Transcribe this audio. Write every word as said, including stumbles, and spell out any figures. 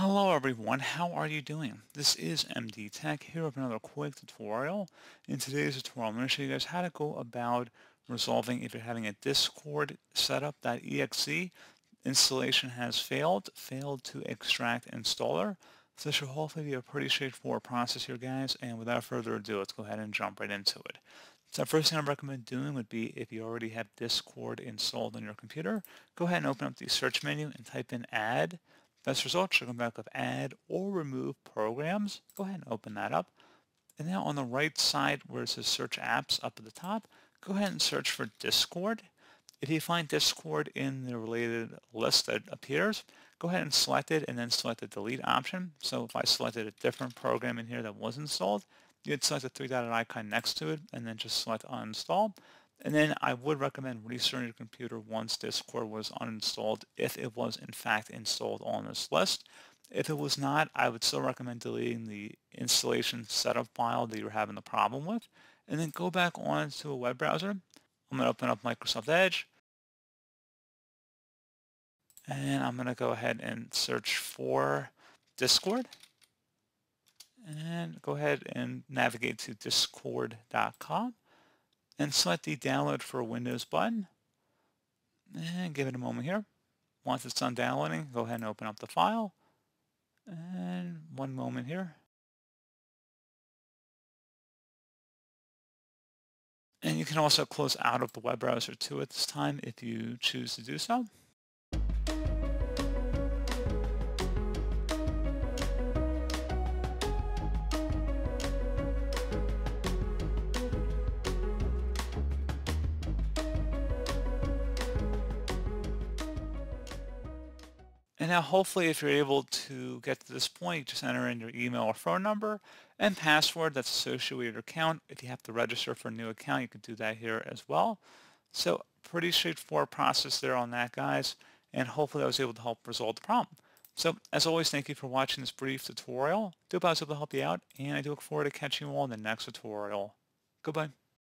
Hello everyone, how are you doing? This is M D Tech here with another quick tutorial. In today's tutorial, I'm going to show you guys how to go about resolving if you're having a Discord setup that .exe installation has failed, failed to extract installer. So this should hopefully be a pretty straightforward process here, guys, and without further ado, let's go ahead and jump right into it. So the first thing I recommend doing would be if you already have Discord installed on your computer, go ahead and open up the search menu and type in add. Best result should come back with add or remove programs. Go ahead and open that up. And now on the right side where it says search apps up at the top, go ahead and search for Discord. If you find Discord in the related list that appears, go ahead and select it and then select the delete option. So if I selected a different program in here that was installed, you'd select the three-dotted icon next to it and then just select uninstall. And then I would recommend restarting your computer once Discord was uninstalled if it was in fact installed on this list. If it was not, I would still recommend deleting the installation setup file that you're having the problem with. And then go back on to a web browser. I'm going to open up Microsoft Edge. And I'm going to go ahead and search for Discord. And go ahead and navigate to discord dot com. And select the download for Windows button and give it a moment here. Once it's done downloading, go ahead and open up the file and one moment here. And you can also close out of the web browser too at this time if you choose to do so. And now hopefully if you're able to get to this point, you just enter in your email or phone number and password that's associated with your account. If you have to register for a new account, you can do that here as well. So pretty straightforward process there on that, guys, and hopefully I was able to help resolve the problem. So as always, thank you for watching this brief tutorial. I do hope I was able to help you out, and I do look forward to catching you all in the next tutorial. Goodbye.